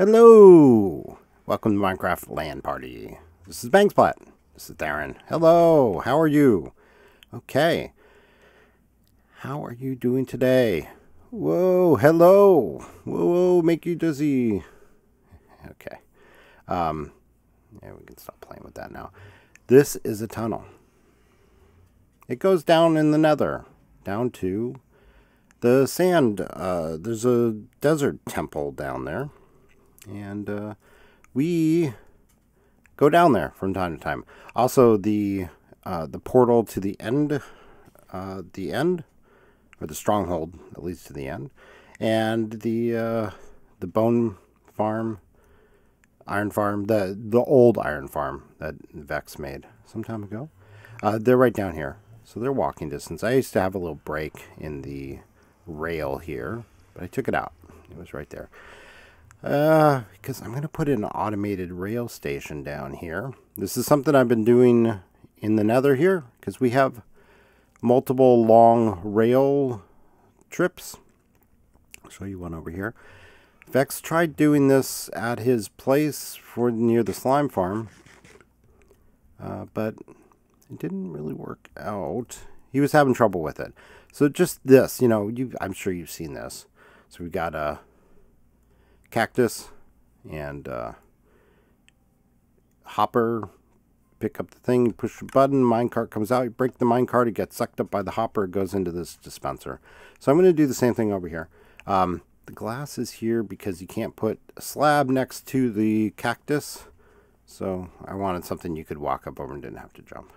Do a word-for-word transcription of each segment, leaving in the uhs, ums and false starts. Hello! Welcome to Minecraft Land Party. This is Bangsplat. This is Darren. Hello! How are you? Okay. How are you doing today? Whoa! Hello! Whoa, whoa! Make you dizzy! Okay. Um, yeah, we can stop playing with that now. This is a tunnel. It goes down in the nether. Down to the sand. Uh, there's a desert temple down there. And uh, we go down there from time to time. Also, the uh, the portal to the end, uh, the end, or the stronghold that leads to the end, and the uh, the bone farm, iron farm, the the old iron farm that Vex made some time ago. Uh, they're right down here, so they're walking distance. I used to have a little break in the rail here, but I took it out. It was right there. Uh, because I'm going to put an automated rail station down here. This is something I've been doing in the nether here, because we have multiple long rail trips. I'll show you one over here. Vex tried doing this at his place for near the slime farm, uh, but it didn't really work out. He was having trouble with it. So just this, you know, you I'm sure you've seen this. So we've got a cactus and uh, hopper. Pick up the thing, you push the button, minecart comes out, you break the minecart, it gets sucked up by the hopper, it goes into this dispenser. So I'm going to do the same thing over here. Um, the glass is here because you can't put a slab next to the cactus, so I wanted something you could walk up over and didn't have to jump.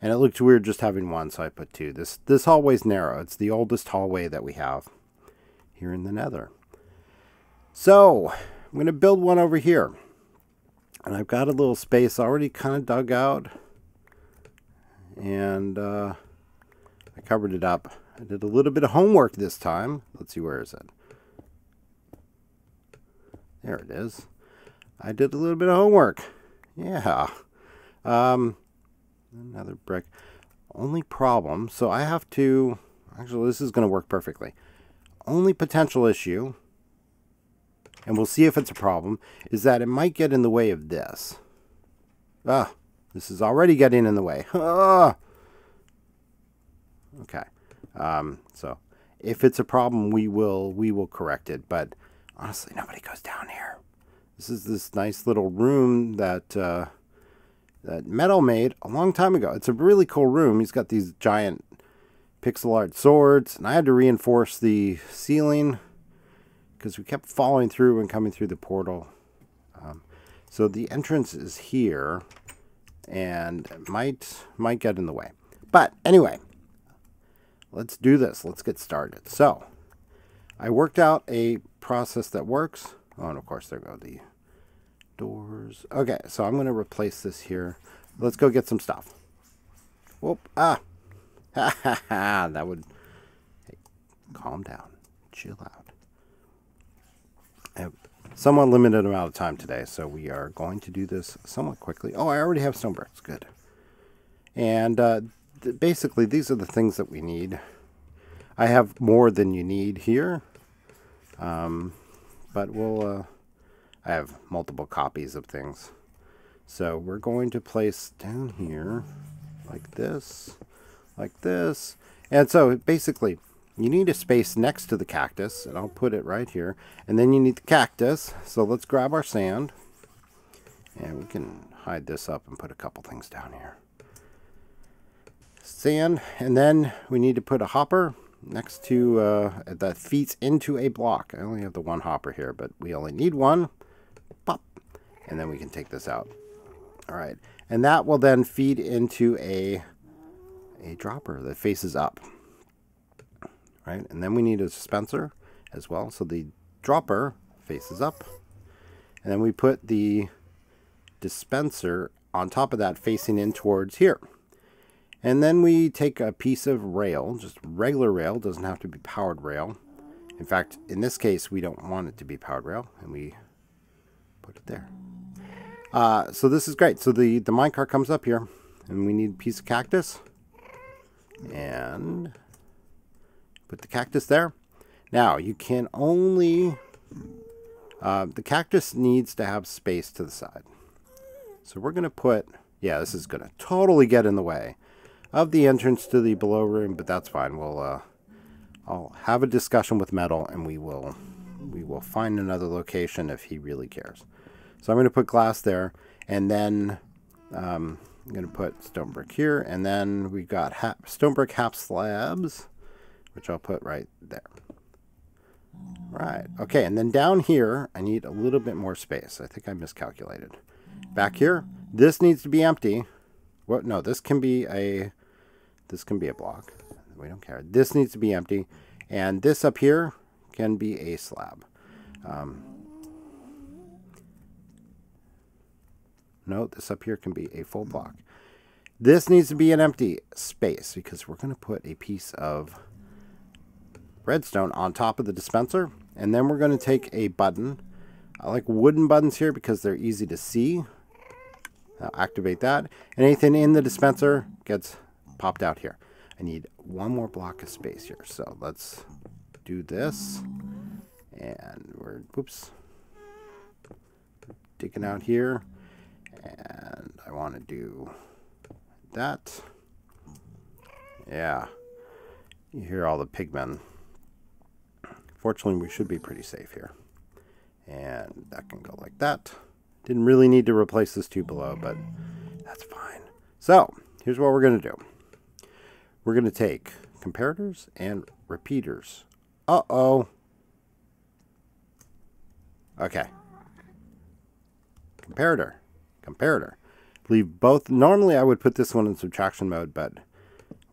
And it looked weird just having one, so I put two. This, this hallway's narrow. It's the oldest hallway that we have here in the nether. So, I'm going to build one over here. And I've got a little space already kind of dug out. And uh, I covered it up. I did a little bit of homework this time. Let's see, where is it? There it is. I did a little bit of homework. Yeah. Um, another brick. Only problem. So, I have to... Actually, this is going to work perfectly. Only potential issue... and we'll see if it's a problem, is that it might get in the way of this. Ah, this is already getting in the way. Ah. Okay, um, so if it's a problem, we will we will correct it. But honestly, nobody goes down here. This is this nice little room that uh, that Metal made a long time ago. It's a really cool room. He's got these giant pixel art swords, and I had to reinforce the ceiling, because we kept falling through and coming through the portal. Um, so the entrance is here, and it might might get in the way. But anyway, let's do this. Let's get started. So I worked out a process that works. Oh, and of course there go the doors. Okay, so I'm going to replace this here. Let's go get some stuff. Whoop! Ah, ha ha ha! That would hey, calm down, chill out. I have somewhat limited amount of time today, so we are going to do this somewhat quickly. Oh, I already have stone bricks. Good. And uh, th basically, these are the things that we need. I have more than you need here, um, but we'll. Uh, I have multiple copies of things, so we're going to place down here, like this, like this, and so basically. You need a space next to the cactus, and I'll put it right here. And then you need the cactus, so let's grab our sand. And we can hide this up and put a couple things down here. Sand, and then we need to put a hopper next to, uh, that feeds into a block. I only have the one hopper here, but we only need one. Pop! And then we can take this out. Alright, and that will then feed into a, a dropper that faces up. Right, and then we need a dispenser as well, so the dropper faces up, and then we put the dispenser on top of that facing in towards here. And then we take a piece of rail, just regular rail, doesn't have to be powered rail. In fact, in this case, we don't want it to be powered rail, and we put it there. Uh, so this is great. So the, the minecart comes up here, and we need a piece of cactus, and... put the cactus there. Now you can only Uh, the cactus needs to have space to the side. So we're going to put, yeah, this is going to totally get in the way of the entrance to the below room, but that's fine. We'll, uh, I'll have a discussion with Metal, and we will, we will find another location if he really cares. So I'm going to put glass there, and then um, I'm going to put stone brick here, and then we've got half, stone brick half slabs, which I'll put right there. Right. Okay, and then down here, I need a little bit more space. I think I miscalculated. Back here, this needs to be empty. What? No, this can be a, this can be a block. We don't care. This needs to be empty, and this up here can be a slab. Um, no, this up here can be a full block. This needs to be an empty space because we're going to put a piece of redstone on top of the dispenser, and then we're going to take a button. I like wooden buttons here because they're easy to see. I'll activate that, and anything in the dispenser gets popped out here. I need one more block of space here, so let's do this, and we're, whoops, digging out here, and I want to do that. Yeah, you hear all the pigmen. Fortunately, we should be pretty safe here. And that can go like that. Didn't really need to replace this two below, but that's fine. So here's what we're going to do. We're going to take comparators and repeaters. Uh-oh. Okay. Comparator. Comparator. Leave both. Normally, I would put this one in subtraction mode, but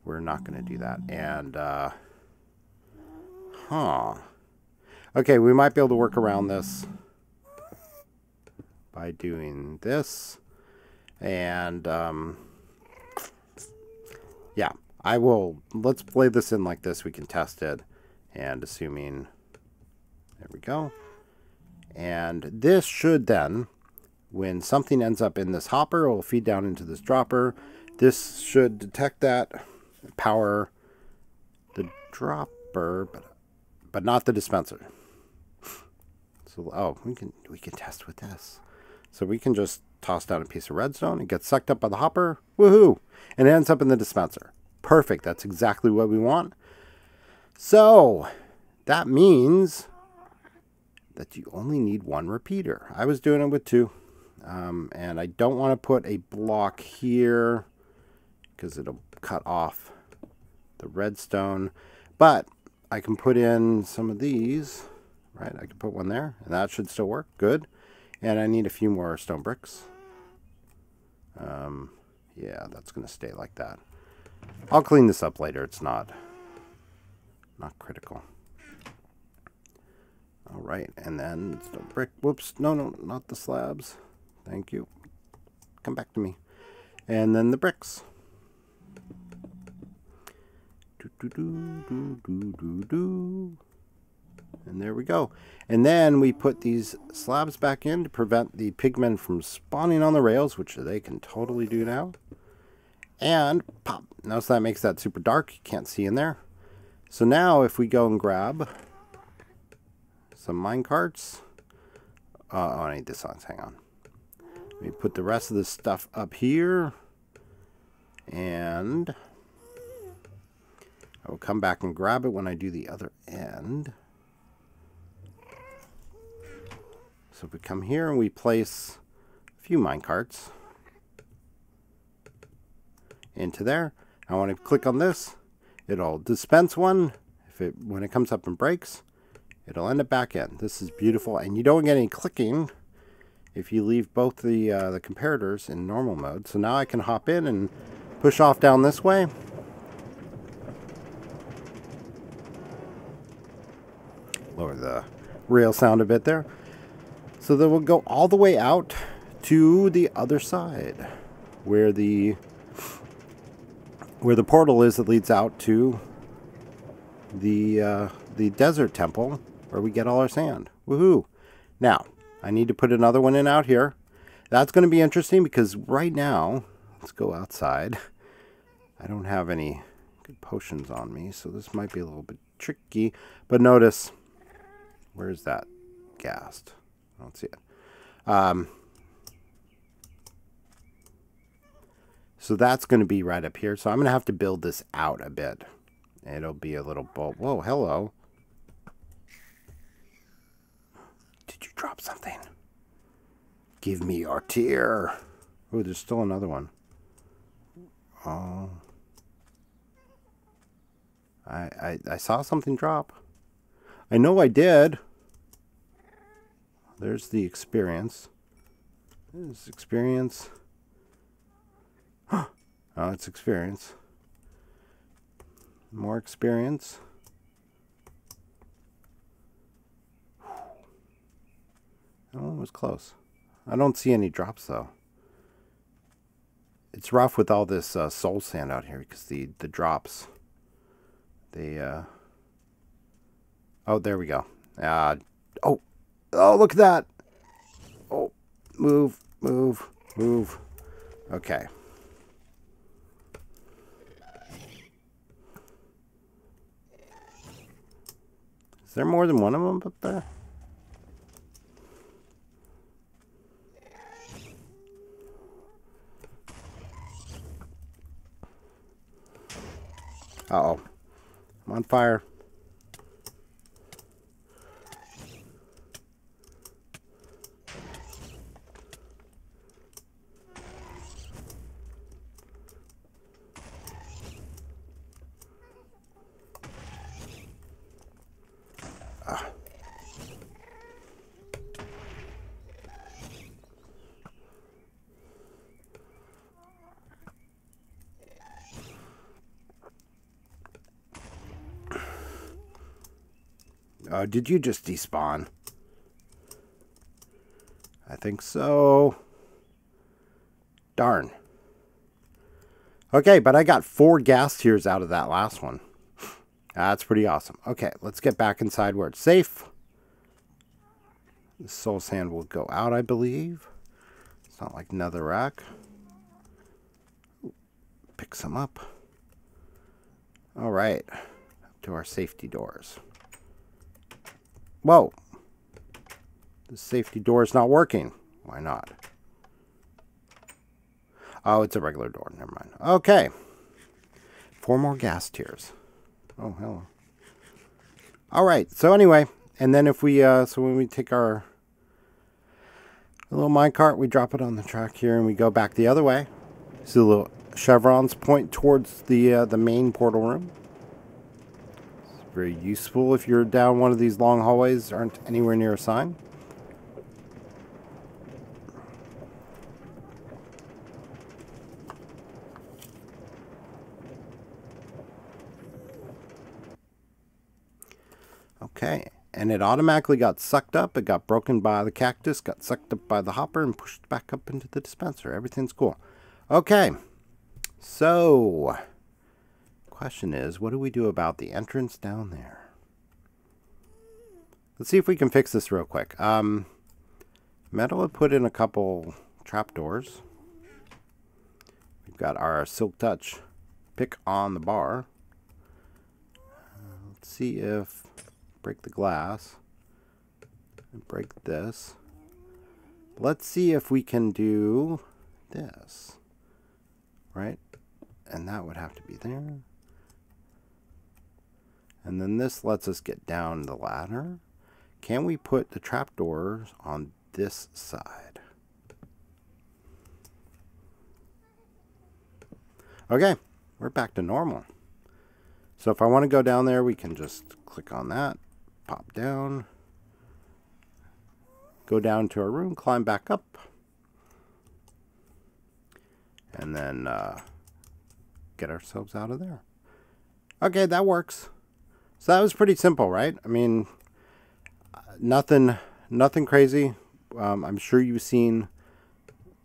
we're not going to do that. And, uh... huh. Okay, we might be able to work around this by doing this. And, um... yeah, I will... let's play this in like this. We can test it. And assuming... there we go. And this should then, when something ends up in this hopper, it will feed down into this dropper. This should detect that, power the dropper, but... but not the dispenser. So, oh, we can we can test with this. So we can just toss down a piece of redstone. It gets sucked up by the hopper. Woohoo! And it ends up in the dispenser. Perfect. That's exactly what we want. So that means that you only need one repeater. I was doing it with two. Um, and I don't want to put a block here because it'll cut off the redstone. But I can put in some of these, right? I can put one there, and that should still work. Good. And I need a few more stone bricks. Um, yeah, that's going to stay like that. I'll clean this up later. It's not, not critical. All right, and then stone brick. Whoops, no, no, not the slabs. Thank you. Come back to me. And then the bricks. Do, do, do, do, do, do, do. And there we go. And then we put these slabs back in to prevent the pigmen from spawning on the rails, which they can totally do now. And pop. Notice that makes that super dark. You can't see in there. So now if we go and grab some minecarts. Uh, oh, I need this on. Hang on. Let me put the rest of this stuff up here. And I will come back and grab it when I do the other end. So if we come here and we place a few minecarts into there, I want to click on this. It'll dispense one. If it, when it comes up and breaks, it'll end up back in. This is beautiful, and you don't get any clicking if you leave both the uh, the comparators in normal mode. So now I can hop in and push off down this way. Lower the rail sound a bit there. So then we'll go all the way out to the other side where the where the portal is that leads out to the uh, the desert temple where we get all our sand. Woohoo! Now I need to put another one in out here. That's going to be interesting because right now, let's go outside. I don't have any good potions on me, so this might be a little bit tricky. But notice. Where's that ghast? I don't see it. Um, so that's going to be right up here. So I'm going to have to build this out a bit. It'll be a little bold. Whoa, hello. Did you drop something? Give me your tear. Oh, there's still another one. Oh. I, I, I saw something drop. I know I did. There's the experience. There's experience. Oh, it's experience. More experience. Oh, it was close. I don't see any drops, though. It's rough with all this uh, soul sand out here because the, the drops... They, uh, oh, there we go. Uh, oh, oh, look at that. Oh, move, move, move. Okay. Is there more than one of them up there? Uh-oh. I'm on fire. Ah. Uh, did you just despawn? I think so. Darn. Okay, but I got four gas tiers out of that last one. That's pretty awesome. Okay, let's get back inside where it's safe. The soul sand will go out, I believe. It's not like netherrack. Pick some up. All right, up to our safety doors. Whoa, the safety door is not working. Why not? Oh, it's a regular door. Never mind. Okay. Four more gas tiers. Oh, hello. All right. So anyway, and then if we, uh, so when we take our little minecart, we drop it on the track here and we go back the other way. So the little chevrons point towards the, uh, the main portal room. Very useful if you're down one of these long hallways, aren't anywhere near a sign. Okay, and it automatically got sucked up. It got broken by the cactus, got sucked up by the hopper, and pushed back up into the dispenser. Everything's cool. Okay, so... question is, what do we do about the entrance down there? Let's see if we can fix this real quick. Um, Metal had put in a couple trapdoors. We've got our silk touch pick on the bar. Uh, let's see if break the glass and break this. Let's see if we can do this, right? And that would have to be there. And then this lets us get down the ladder. Can we put the trapdoors on this side? Okay, we're back to normal. So if I want to go down there, we can just click on that, pop down, go down to our room, climb back up, and then uh, get ourselves out of there. Okay, that works. So that was pretty simple, right? I mean, nothing, nothing crazy. Um, I'm sure you've seen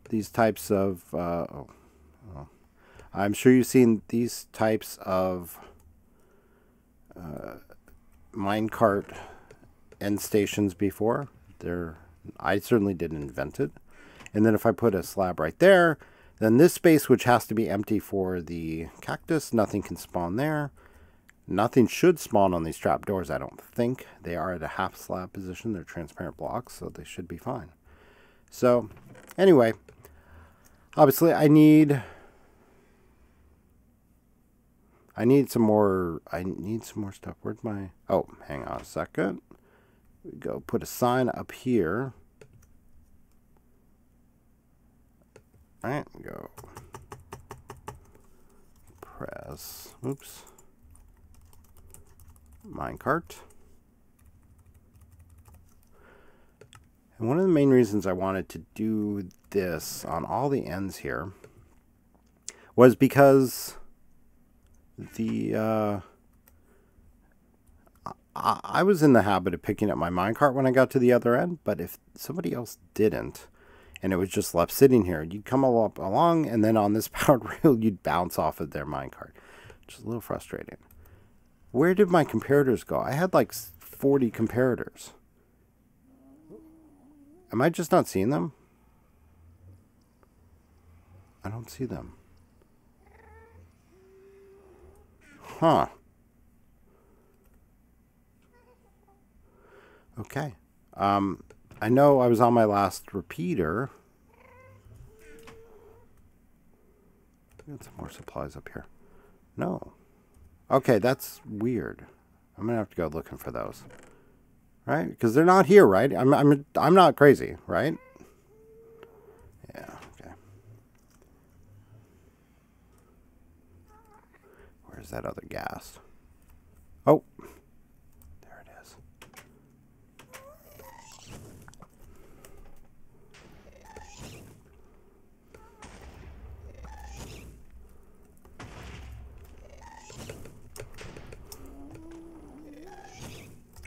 these types of. Uh, oh, oh. I'm sure you've seen these types of uh, minecart end stations before. They're, I certainly didn't invent it. And then if I put a slab right there, then this space, which has to be empty for the cactus, nothing can spawn there. Nothing should spawn on these trapdoors, I don't think. They are at a half slab position. They're transparent blocks, so they should be fine. So, anyway, obviously I need... I need some more, I need some more stuff. Where's my, oh, hang on a second. We go put a sign up here. All right, go press, oops, minecart. And one of the main reasons I wanted to do this on all the ends here was because The, uh, I, I was in the habit of picking up my minecart when I got to the other end, but if somebody else didn't, and it was just left sitting here, you'd come up along, and then on this powered rail, you'd bounce off of their minecart, which is a little frustrating. Where did my comparators go? I had like forty comparators. Am I just not seeing them? I don't see them. Huh. Okay. Um, I know I was on my last repeater. I got some more supplies up here. No. Okay, that's weird. I'm going to have to go looking for those. Right? Because they're not here, right? I'm, I'm, I'm not crazy, right? Yeah. Where's that other gas? Oh, there it is.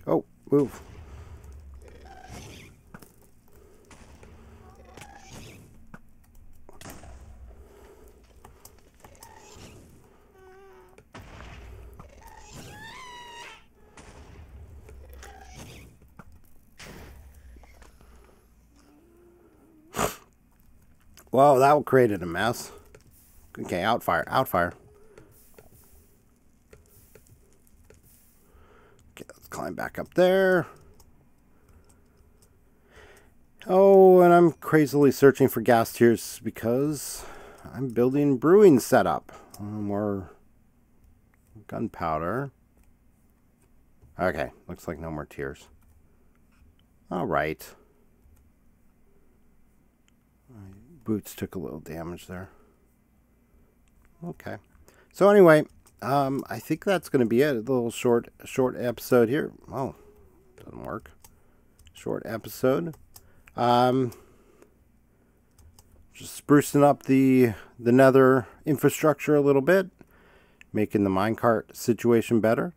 Oh, move. Whoa, that created a mess. Okay, outfire, outfire. Okay, let's climb back up there. Oh, and I'm crazily searching for gas tiers because I'm building brewing setup. More gunpowder. Okay, looks like no more tiers. All right. Boots took a little damage there. Okay. So anyway, um, I think that's going to be it. A little short, short episode here. Oh, doesn't work. Short episode. Um, just sprucing up the the nether infrastructure a little bit, making the minecart situation better.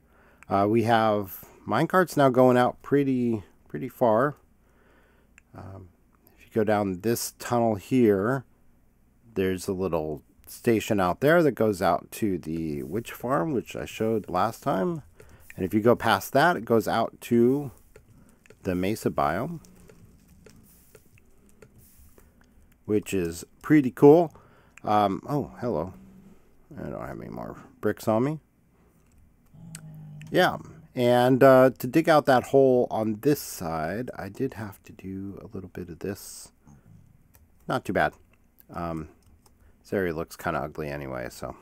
Uh, we have minecarts now going out pretty pretty far. Um, Go down this tunnel here. There's a little station out there that goes out to the witch farm, which I showed last time. And if you go past that, it goes out to the mesa biome, which is pretty cool. Um, oh, hello. I don't have any more bricks on me. Yeah. And uh, to dig out that hole on this side, I did have to do a little bit of this. Not too bad. Um, this area looks kind of ugly anyway. So,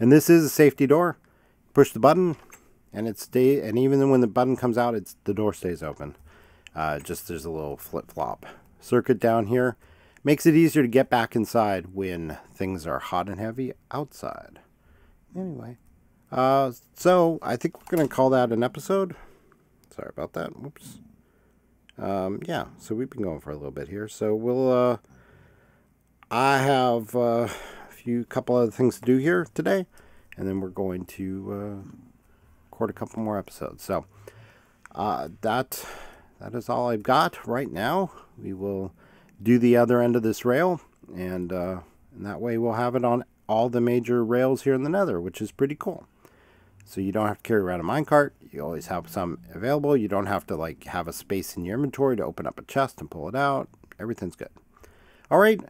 and this is a safety door. Push the button, and it stay. And even when the button comes out, it's the door stays open. Uh, just there's a little flip flop circuit down here. Makes it easier to get back inside when things are hot and heavy outside. Anyway. Uh, so I think we're going to call that an episode. Sorry about that. Whoops. Um, yeah, so we've been going for a little bit here. So we'll, uh, I have, uh, a few couple other things to do here today, and then we're going to, uh, record a couple more episodes. So, uh, that, that is all I've got right now. We will do the other end of this rail, and, uh, and that way we'll have it on all the major rails here in the nether, which is pretty cool. So you don't have to carry around a minecart. You always have some available. You don't have to like have a space in your inventory to open up a chest and pull it out. Everything's good. All right.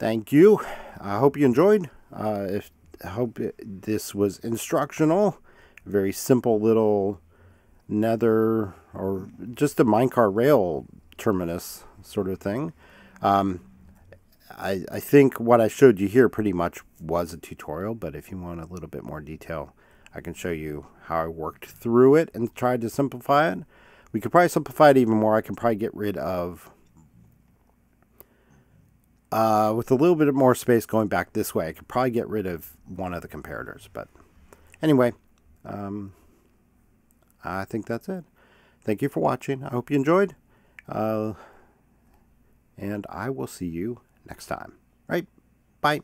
Thank you. I hope you enjoyed. Uh, if, I hope it, this was instructional. very simple little nether or just a minecart rail terminus sort of thing. Um, I, I think what I showed you here pretty much was a tutorial, but if you want a little bit more detail, I can show you how I worked through it and tried to simplify it. We could probably simplify it even more. I can probably get rid of, uh, with a little bit more space going back this way, I could probably get rid of one of the comparators. But anyway, um, I think that's it. Thank you for watching. I hope you enjoyed. Uh, and I will see you next time. Right? Bye.